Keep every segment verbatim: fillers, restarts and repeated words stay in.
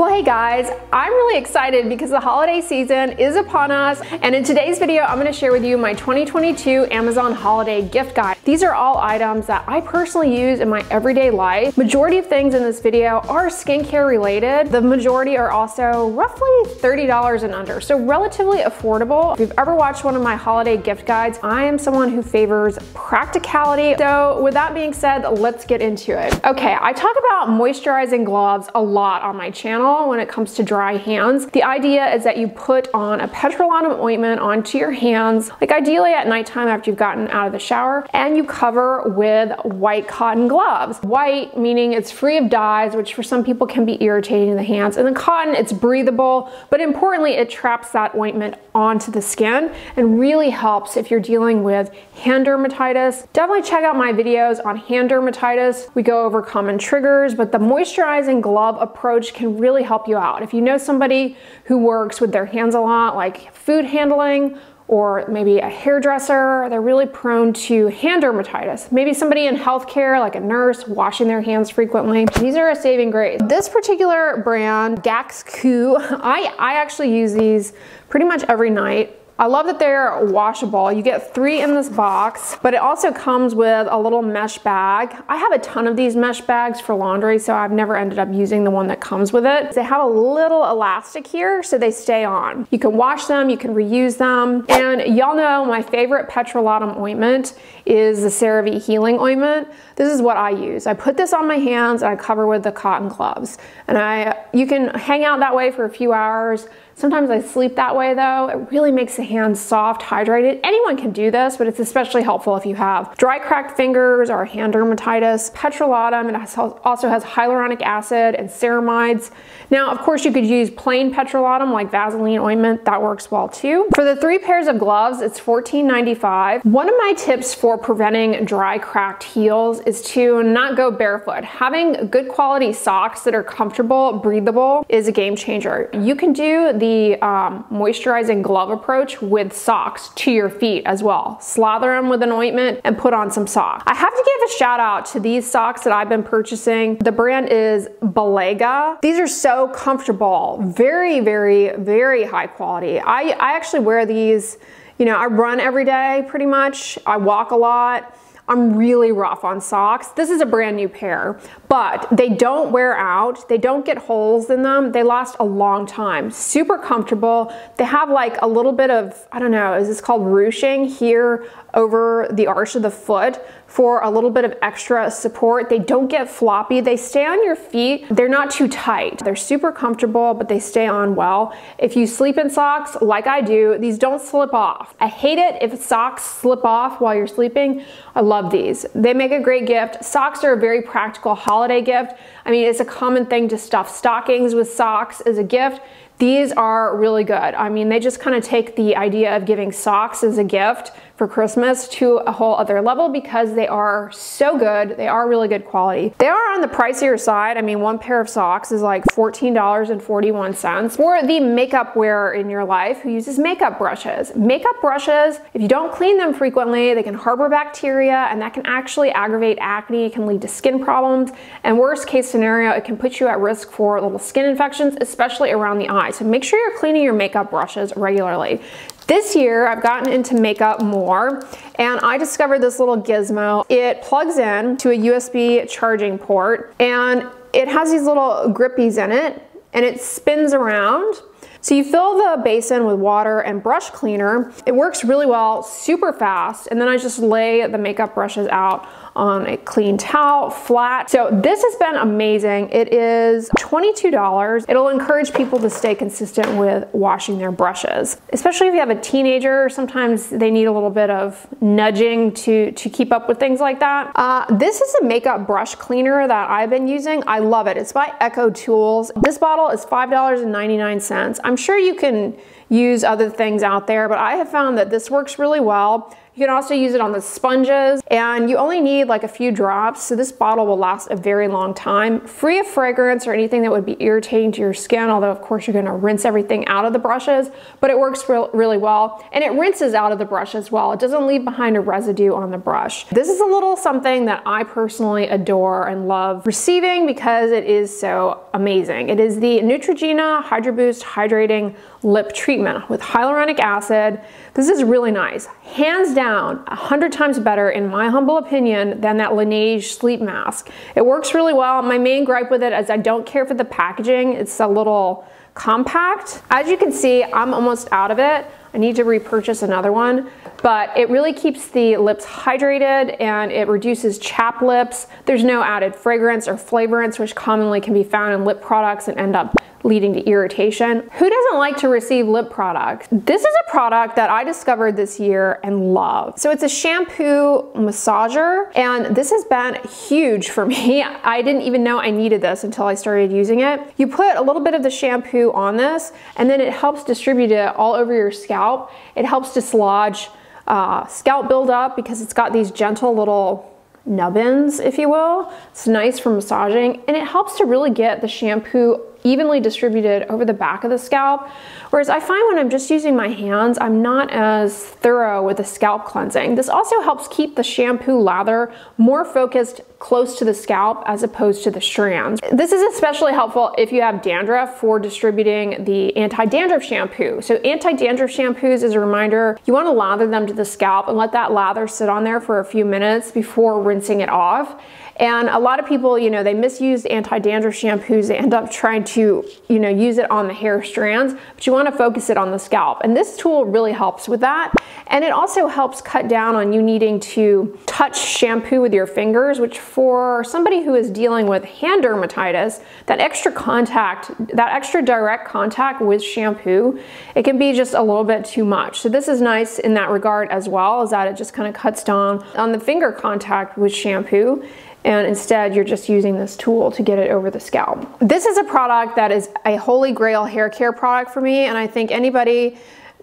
Well, hey guys, I'm really excited because the holiday season is upon us, and in today's video I'm going to share with you my twenty twenty-two Amazon holiday gift guide. These are all items that I personally use in my everyday life. Majority of things in this video are skincare related. The majority are also roughly thirty dollars and under, so relatively affordable. If you've ever watched one of my holiday gift guides, I am someone who favors practicality. So with that being said, let's get into it. Okay, I talk about moisturizing gloves a lot on my channel when it comes to dry hands. The idea is that you put on a petrolatum ointment onto your hands, like ideally at nighttime after you've gotten out of the shower, and you cover with white cotton gloves. White meaning it's free of dyes, which for some people can be irritating to the hands, and then cotton, it's breathable, but importantly it traps that ointment onto the skin and really helps if you're dealing with hand dermatitis. Definitely check out my videos on hand dermatitis. We go over common triggers, but the moisturizing glove approach can really help you out. If you know somebody who works with their hands a lot, like food handling, or maybe a hairdresser, they're really prone to hand dermatitis. Maybe somebody in healthcare, like a nurse, washing their hands frequently. These are a saving grace. This particular brand, Dax Koo, I, I actually use these pretty much every night. I love that they're washable. You get three in this box, but it also comes with a little mesh bag. I have a ton of these mesh bags for laundry, so I've never ended up using the one that comes with it. They have a little elastic here, so they stay on. You can wash them, you can reuse them. And y'all know my favorite petrolatum ointment is the CeraVe Healing Ointment. This is what I use. I put this on my hands and I cover with the cotton gloves. And I, you can hang out that way for a few hours. Sometimes I sleep that way though. It really makes the hands soft, hydrated. Anyone can do this, but it's especially helpful if you have dry, cracked fingers or hand dermatitis. Petrolatum, it has, also has hyaluronic acid and ceramides. Now, of course, you could use plain petrolatum like Vaseline ointment. That works well too. For the three pairs of gloves, it's fourteen ninety-five. One of my tips for preventing dry, cracked heels is to not go barefoot. Having good quality socks that are comfortable, breathable is a game changer. You can do the The, um, moisturizing glove approach with socks to your feet as well. Slather them with an ointment and put on some socks. I have to give a shout out to these socks that I've been purchasing. The brand is Balega. These are so comfortable, very, very, very high quality. I, I actually wear these, you know, I run every day pretty much. I walk a lot. I'm really rough on socks. This is a brand new pair, but they don't wear out. They don't get holes in them. They last a long time. Super comfortable. They have like a little bit of, I don't know, is this called ruching here over the arch of the foot for a little bit of extra support. They don't get floppy. They stay on your feet. They're not too tight. They're super comfortable, but they stay on well. If you sleep in socks, like I do, these don't slip off. I hate it if socks slip off while you're sleeping. I love these. They make a great gift. Socks are a very practical holiday gift. I mean, it's a common thing to stuff stockings with socks as a gift. These are really good. I mean, they just kind of take the idea of giving socks as a gift for Christmas to a whole other level because they are so good. They are really good quality. They are on the pricier side. I mean, one pair of socks is like fourteen dollars and forty-one cents. For the makeup wearer in your life who uses makeup brushes. Makeup brushes, if you don't clean them frequently, they can harbor bacteria and that can actually aggravate acne, it can lead to skin problems, and worst case scenario, it can put you at risk for little skin infections, especially around the eye. So make sure you're cleaning your makeup brushes regularly. This year, I've gotten into makeup more, and I discovered this little gizmo. It plugs in to a U S B charging port, and it has these little grippies in it, and it spins around. So you fill the basin with water and brush cleaner. It works really well, super fast, and then I just lay the makeup brushes out on a clean towel, flat. So this has been amazing. It is twenty-two dollars. It'll encourage people to stay consistent with washing their brushes. Especially if you have a teenager, sometimes they need a little bit of nudging to, to keep up with things like that. Uh, this is a makeup brush cleaner that I've been using. I love it. It's by Eco Tools. This bottle is five dollars and ninety-nine cents. I'm sure you can use other things out there, but I have found that this works really well. You can also use it on the sponges, and you only need like a few drops, so this bottle will last a very long time, free of fragrance or anything that would be irritating to your skin, although of course you're going to rinse everything out of the brushes, but it works re really well, and it rinses out of the brush as well. It doesn't leave behind a residue on the brush. This is a little something that I personally adore and love receiving because it is so amazing. It is the Neutrogena Hydro Boost Hydrating Lip Treatment with hyaluronic acid. This is really nice. Hands down down a hundred times better, in my humble opinion, than that Laneige sleep mask. It works really well. My main gripe with it is I don't care for the packaging. It's a little compact. As you can see, I'm almost out of it. I need to repurchase another one, but it really keeps the lips hydrated and it reduces chapped lips. There's no added fragrance or flavorants, which commonly can be found in lip products and end up leading to irritation. Who doesn't like to receive lip products? This is a product that I discovered this year and love. So it's a shampoo massager, and this has been huge for me. I didn't even know I needed this until I started using it. You put a little bit of the shampoo on this, and then it helps distribute it all over your scalp. It helps dislodge uh, scalp buildup because it's got these gentle little nubbins, if you will. It's nice for massaging, and it helps to really get the shampoo evenly distributed over the back of the scalp. Whereas I find when I'm just using my hands, I'm not as thorough with the scalp cleansing. This also helps keep the shampoo lather more focused close to the scalp as opposed to the strands. This is especially helpful if you have dandruff for distributing the anti-dandruff shampoo. So anti-dandruff shampoos, as a reminder, you want to lather them to the scalp and let that lather sit on there for a few minutes before rinsing it off. And a lot of people, you know, they misuse anti-dandruff shampoos. They end up trying to, you know, use it on the hair strands, but you want to focus it on the scalp. And this tool really helps with that. And it also helps cut down on you needing to touch shampoo with your fingers, which for somebody who is dealing with hand dermatitis, that extra contact, that extra direct contact with shampoo, it can be just a little bit too much. So this is nice in that regard as well, is that it just kind of cuts down on the finger contact with shampoo. And instead you're just using this tool to get it over the scalp. This is a product that is a holy grail hair care product for me, and I think anybody,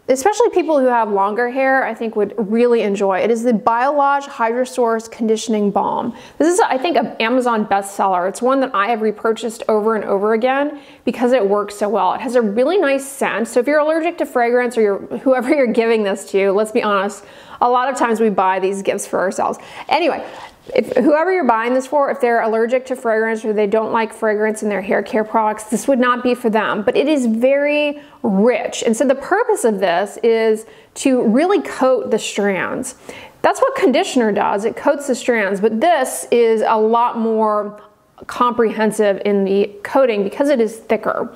especially people who have longer hair, I think would really enjoy. It is the Biolage Hydrosource Conditioning Balm. This is, I think, an Amazon bestseller. It's one that I have repurchased over and over again because it works so well. It has a really nice scent. So if you're allergic to fragrance or you're, whoever you're giving this to, let's be honest, a lot of times we buy these gifts for ourselves. Anyway, if whoever you're buying this for, if they're allergic to fragrance or they don't like fragrance in their hair care products, this would not be for them, but it is very rich. And so the purpose of this is to really coat the strands. That's what conditioner does. It coats the strands, but this is a lot more comprehensive in the coating because it is thicker.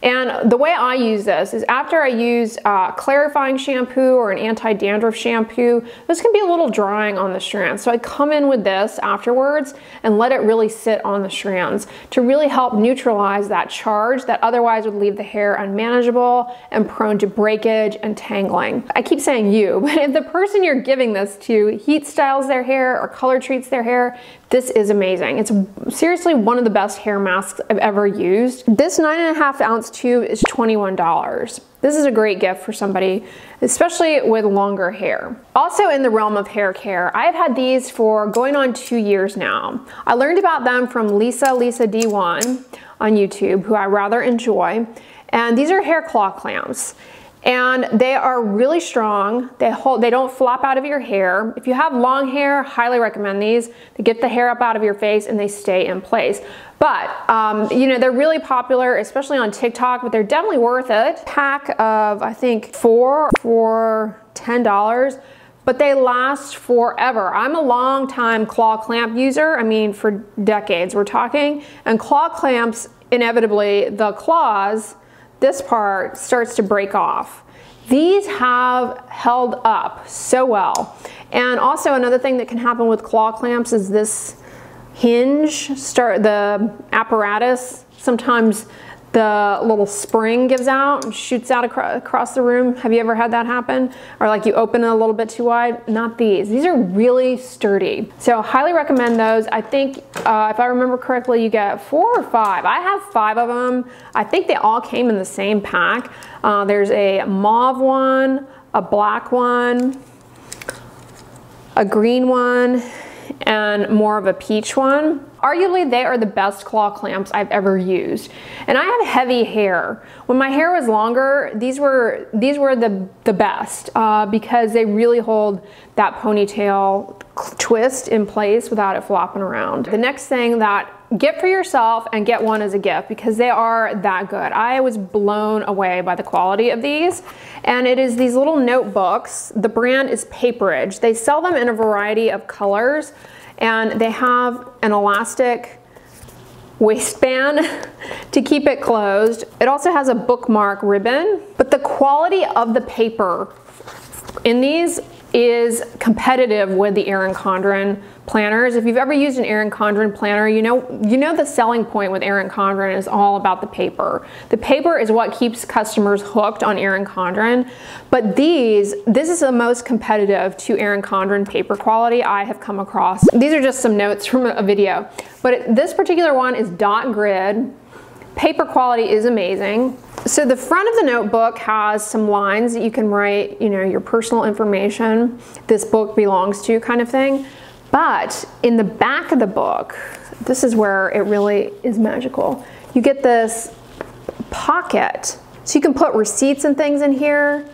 And the way I use this is after I use uh, clarifying shampoo or an anti-dandruff shampoo, this can be a little drying on the strands. So I come in with this afterwards and let it really sit on the strands to really help neutralize that charge that otherwise would leave the hair unmanageable and prone to breakage and tangling. I keep saying you, but if the person you're giving this to heat styles their hair or color treats their hair, this is amazing. It's seriously one of the best hair masks I've ever used. This nine and a half ounce tube is twenty-one dollars. This is a great gift for somebody, especially with longer hair. Also in the realm of hair care, I've had these for going on two years now. I learned about them from LisaLisaD one on YouTube, who I rather enjoy. And these are hair claw clamps. And they are really strong. They hold, they don't flop out of your hair. If you have long hair, highly recommend these. They get the hair up out of your face and they stay in place. But, um, you know, they're really popular, especially on TikTok, but they're definitely worth it. Pack of, I think, four for ten dollars. But they last forever. I'm a long time claw clamp user. I mean, for decades we're talking. And claw clamps, inevitably, the claws, this part starts to break off. These have held up so well. And also another thing that can happen with claw clamps is this hinge, start the apparatus, sometimes the little spring gives out and shoots out acro across the room. Have you ever had that happen? Or like you open it a little bit too wide? Not these. These are really sturdy. So highly recommend those. I think uh, if I remember correctly, you get four or five. I have five of them. I think they all came in the same pack. Uh, there's a mauve one, a black one, a green one, and more of a peach one. Arguably, they are the best claw clamps I've ever used. And I have heavy hair. When my hair was longer, these were these were the, the best uh, because they really hold that ponytail twist in place without it flopping around. The next thing that get for yourself and get one as a gift because they are that good. I was blown away by the quality of these, and it is these little notebooks. The brand is Paperage. They sell them in a variety of colors, and they have an elastic waistband to keep it closed. It also has a bookmark ribbon, but the quality of the paper in these is competitive with the Erin Condren planners. If you've ever used an Erin Condren planner, you know you know the selling point with Erin Condren is all about the paper. The paper is what keeps customers hooked on Erin Condren, but these, this is the most competitive to Erin Condren paper quality I have come across. These are just some notes from a video, but it, this particular one is dot grid. Paper quality is amazing. So the front of the notebook has some lines that you can write, you know, your personal information, this book belongs to, kind of thing. But in the back of the book, this is where it really is magical. You get this pocket. So you can put receipts and things in here.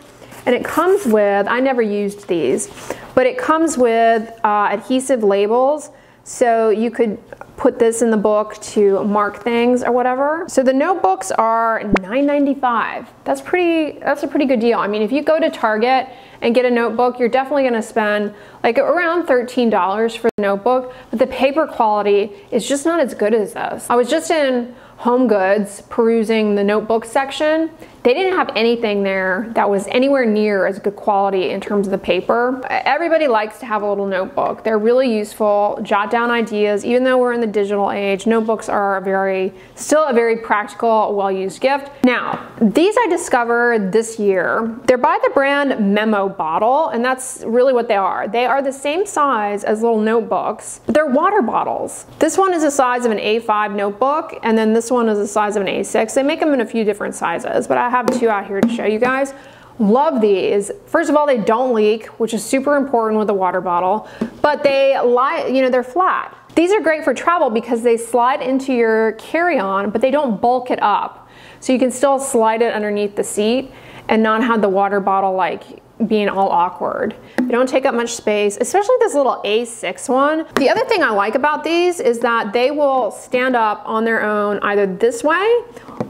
And it comes with, I never used these, but it comes with uh, adhesive labels. So you could put this in the book to mark things or whatever. So the notebooks are nine ninety-five. That's pretty, that's a pretty good deal. I mean, if you go to Target and get a notebook, you're definitely gonna spend like around thirteen dollars for the notebook, but the paper quality is just not as good as this. I was just in Home Goods perusing the notebook section. They didn't have anything there that was anywhere near as good quality in terms of the paper. Everybody likes to have a little notebook. They're really useful, jot down ideas. Even though we're in the digital age, notebooks are a very, still a very practical, well-used gift. Now, these I discovered this year. They're by the brand Memo Bottle, and that's really what they are. They are the same size as little notebooks. They're water bottles. This one is the size of an A five notebook, and then this This one is the size of an A six. They make them in a few different sizes, but I have two out here to show you guys. Love these. First of all, they don't leak, which is super important with a water bottle, but they lie, you know, they're flat. These are great for travel because they slide into your carry-on, but they don't bulk it up. So you can still slide it underneath the seat and not have the water bottle like being all awkward. They don't take up much space, especially this little A six one. The other thing I like about these is that they will stand up on their own either this way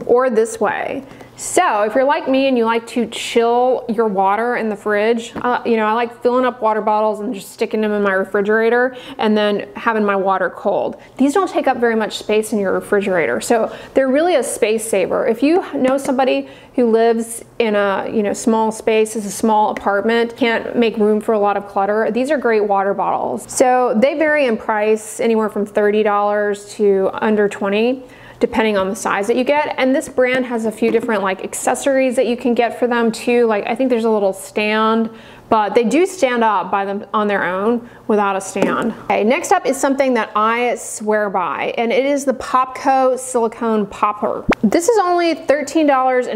or this way. So if you're like me and you like to chill your water in the fridge, uh, you know, I like filling up water bottles and just sticking them in my refrigerator and then having my water cold. These don't take up very much space in your refrigerator. So they're really a space saver. If you know somebody who lives in a, you know, small space, is a small apartment, can't make room for a lot of clutter, these are great water bottles. So they vary in price anywhere from thirty dollars to under twenty dollars. Depending on the size that you get. And this brand has a few different like accessories that you can get for them too. Like I think there's a little stand, but they do stand up by them on their own without a stand. Okay, next up is something that I swear by, and it is the Popco silicone popper. This is only thirteen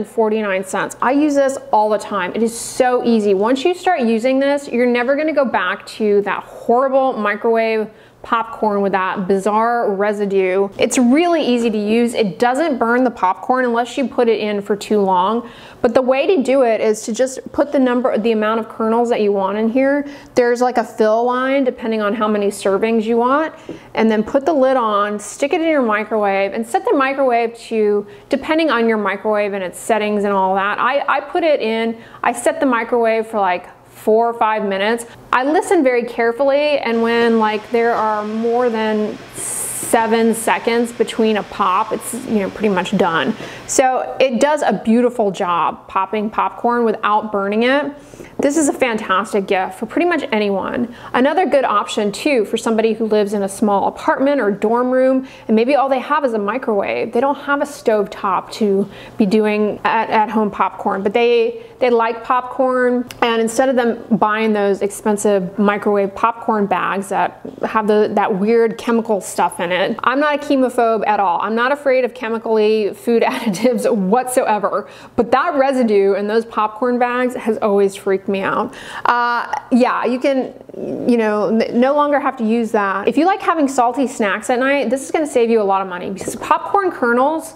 forty-nine. I use this all the time. It is so easy. Once you start using this, you're never gonna go back to that horrible microwave popcorn with that bizarre residue. It's really easy to use. It doesn't burn the popcorn unless you put it in for too long. But the way to do it is to just put the number, the amount of kernels that you want in here. There's like a fill line depending on how many servings you want, and then put the lid on, stick it in your microwave, and set the microwave to, depending on your microwave and its settings and all that. I, I put it in, I set the microwave for like four or five minutes. I listen very carefully, and when like there are more than seven seconds between a pop, it's, you know, pretty much done. So it does a beautiful job popping popcorn without burning it. This is a fantastic gift for pretty much anyone. Another good option too for somebody who lives in a small apartment or dorm room, and maybe all they have is a microwave. They don't have a stove top to be doing at, at home popcorn, but they they like popcorn, and instead of them buying those expensive microwave popcorn bags that have the, that weird chemical stuff in on it. I'm not a chemophobe at all. I'm not afraid of chemically food additives whatsoever, but that residue in those popcorn bags has always freaked me out. Uh, yeah, you can, you know, no longer have to use that. If you like having salty snacks at night, this is gonna save you a lot of money because popcorn kernels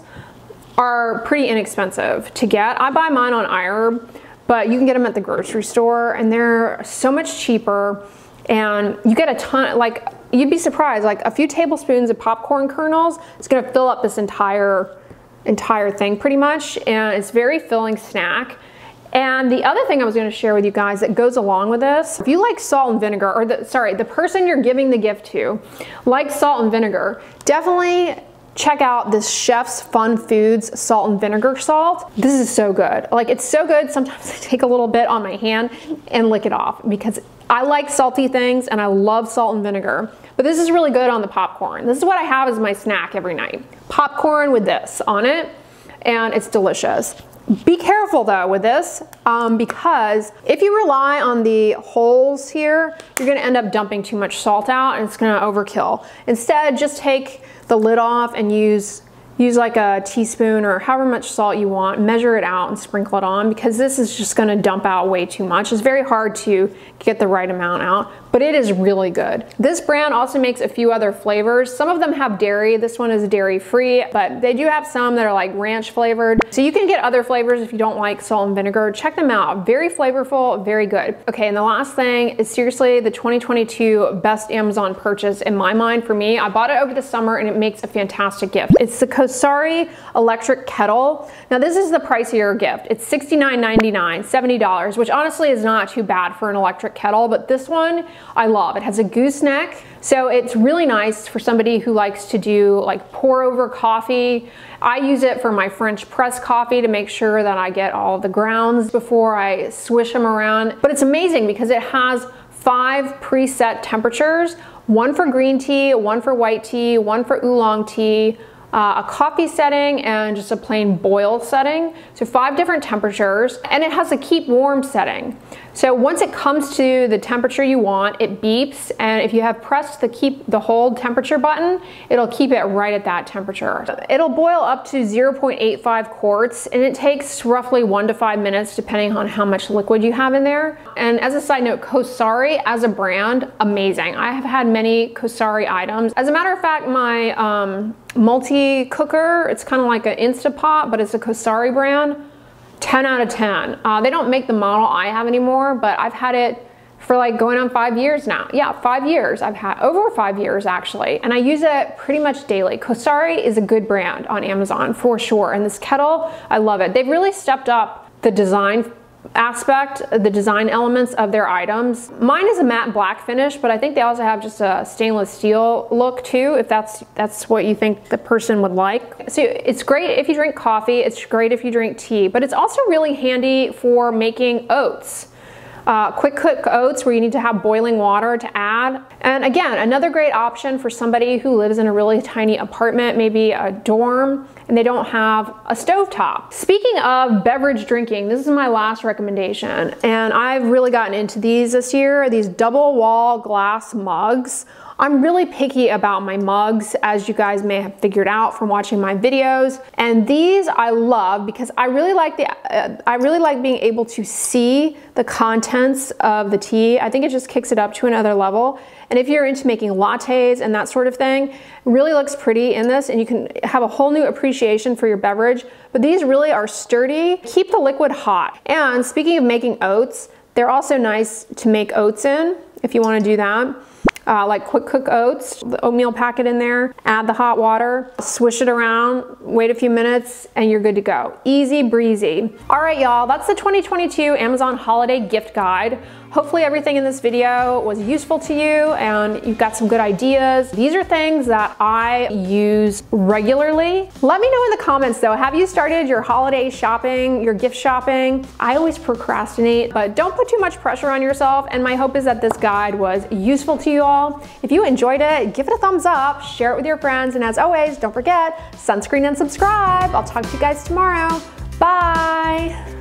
are pretty inexpensive to get. I buy mine on iHerb, but you can get them at the grocery store and they're so much cheaper and you get a ton, like you'd be surprised, like a few tablespoons of popcorn kernels, it's gonna fill up this entire, entire thing pretty much, and it's a very filling snack. And the other thing I was gonna share with you guys that goes along with this, if you like salt and vinegar, or the, sorry, the person you're giving the gift to likes salt and vinegar, definitely check out this Chef's Fun Foods salt and vinegar salt. This is so good. Like it's so good, sometimes I take a little bit on my hand and lick it off because I like salty things and I love salt and vinegar, but this is really good on the popcorn. This is what I have as my snack every night. Popcorn with this on it, and it's delicious. Be careful though with this um, because if you rely on the holes here, you're gonna end up dumping too much salt out and it's gonna overkill. Instead, just take the lid off and use use like a teaspoon or however much salt you want, measure it out and sprinkle it on because this is just gonna dump out way too much. It's very hard to get the right amount out, but it is really good. This brand also makes a few other flavors. Some of them have dairy. This one is dairy free, but they do have some that are like ranch flavored. So you can get other flavors if you don't like salt and vinegar. Check them out. Very flavorful, very good. Okay, and the last thing is seriously the twenty twenty-two best Amazon purchase in my mind for me. I bought it over the summer and it makes a fantastic gift. It's the Cosori electric kettle. Now this is the pricier gift. It's sixty-nine ninety-nine, seventy dollars, which honestly is not too bad for an electric kettle, but this one I love. It has a gooseneck, so it's really nice for somebody who likes to do like pour over coffee. I use it for my French press coffee to make sure that I get all the grounds before I swish them around. But it's amazing because it has five preset temperatures, one for green tea, one for white tea, one for oolong tea, Uh, a coffee setting, and just a plain boil setting. So five different temperatures, and it has a keep warm setting. So once it comes to the temperature you want, it beeps, and if you have pressed the keep the hold temperature button, it'll keep it right at that temperature. It'll boil up to zero point eight five quarts, and it takes roughly one to five minutes depending on how much liquid you have in there. And as a side note, Cosori as a brand, amazing. I have had many Cosori items. As a matter of fact, my um, multi cooker, it's kind of like an Instapot, but it's a Cosori brand, ten out of ten. Uh, they don't make the model I have anymore, but I've had it for like going on five years now. Yeah, five years. I've had over five years actually, and I use it pretty much daily. Cosori is a good brand on Amazon for sure, and this kettle, I love it. They've really stepped up the design aspect, the design elements of their items. Mine is a matte black finish, but I think they also have just a stainless steel look too, if that's that's what you think the person would like. So it's great if you drink coffee, it's great if you drink tea, but it's also really handy for making oats. Uh, quick cook oats where you need to have boiling water to add. And again, another great option for somebody who lives in a really tiny apartment, maybe a dorm, and they don't have a stovetop. Speaking of beverage drinking, this is my last recommendation, and I've really gotten into these this year, these double wall glass mugs. I'm really picky about my mugs, as you guys may have figured out from watching my videos. And these I love because I really like the, uh, I really like being able to see the contents of the tea. I think it just kicks it up to another level. And if you're into making lattes and that sort of thing, it really looks pretty in this, and you can have a whole new appreciation for your beverage. But these really are sturdy, keep the liquid hot. And speaking of making oats, they're also nice to make oats in if you want to do that. Uh, like quick cook oats, the oatmeal packet in there, add the hot water, swish it around, wait a few minutes, and you're good to go. Easy breezy. All right, y'all, that's the twenty twenty-two Amazon Holiday Gift Guide. Hopefully everything in this video was useful to you and you've got some good ideas. These are things that I use regularly. Let me know in the comments though, have you started your holiday shopping, your gift shopping? I always procrastinate, but don't put too much pressure on yourself, and my hope is that this guide was useful to you all. If you enjoyed it, give it a thumbs up, share it with your friends, and as always, don't forget, sunscreen and subscribe. I'll talk to you guys tomorrow. Bye.